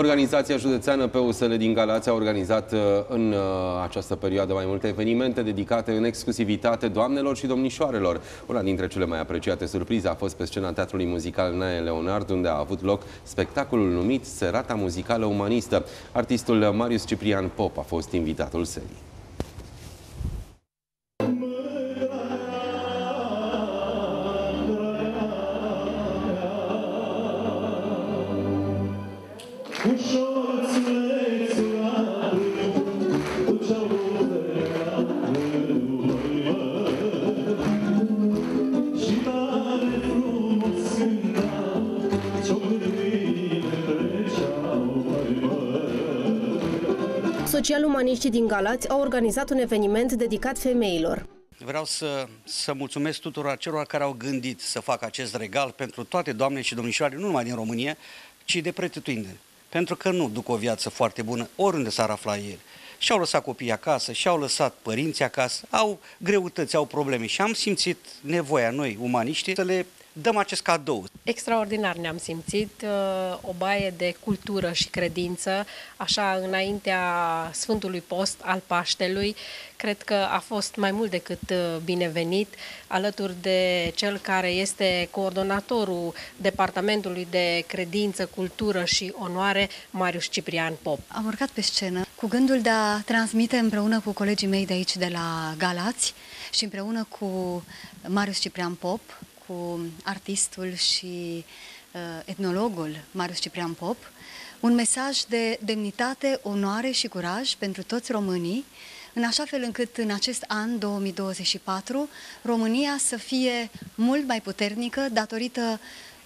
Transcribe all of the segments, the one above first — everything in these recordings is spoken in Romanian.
Organizația județeană PUSL din Galați a organizat în această perioadă mai multe evenimente dedicate în exclusivitate doamnelor și domnișoarelor. Una dintre cele mai apreciate surprize a fost pe scena Teatrului Muzical Nae Leonard, unde a avut loc spectacolul numit Serata Muzicală Umanistă. Artistul Marius Ciprian Pop a fost invitatul serii. Social-umaniștii din Galați au organizat un eveniment dedicat femeilor. Vreau să mulțumesc tuturor celor care au gândit să facă acest regal pentru toate doamnele și domnișoare, nu numai din România, ci de pretutindeni. Pentru că nu duc o viață foarte bună oriunde s-ar afla el. Și-au lăsat copiii acasă, și-au lăsat părinții acasă, au greutăți, au probleme și am simțit nevoia noi, umaniștii, să le dăm acest cadou. Extraordinar ne-am simțit, o baie de cultură și credință, așa înaintea Sfântului Post al Paștelui. Cred că a fost mai mult decât binevenit, alături de cel care este coordonatorul Departamentului de Credință, Cultură și Onoare, Marius Ciprian Pop. Am urcat pe scenă cu gândul de a transmite împreună cu colegii mei de aici, de la Galați, și împreună cu Marius Ciprian Pop, cu artistul și etnologul Marius Ciprian Pop, un mesaj de demnitate, onoare și curaj pentru toți românii, în așa fel încât în acest an 2024 România să fie mult mai puternică datorită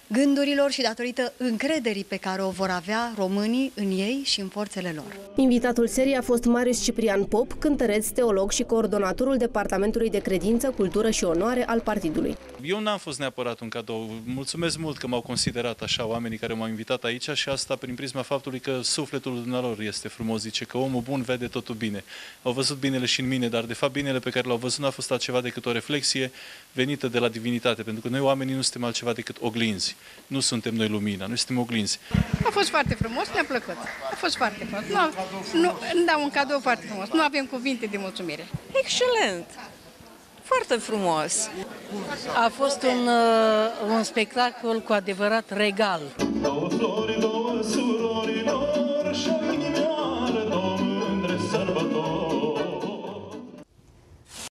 gândurilor și datorită încrederii pe care o vor avea românii în ei și în forțele lor. Invitatul serii a fost Marius Ciprian Pop, cântăreț, teolog și coordonatorul Departamentului de Credință, Cultură și Onoare al partidului. Eu n-am fost neapărat un cadou. Mulțumesc mult că m-au considerat așa oamenii care m-au invitat aici, și asta prin prisma faptului că sufletul dumnealor este frumos, zice că omul bun vede totul bine. Au văzut binele și în mine, dar de fapt binele pe care l-au văzut n-a fost altceva decât o reflexie venită de la divinitate, pentru că noi oamenii nu suntem altceva decât oglinzi. Nu suntem noi lumina, noi suntem oglinzi. A fost foarte frumos, ne-a plăcut. A fost foarte frumos. Da, un cadou foarte frumos. Nu avem cuvinte de mulțumire. Excelent! Foarte frumos! A fost un spectacol cu adevărat regal. Două flori, două surori, două...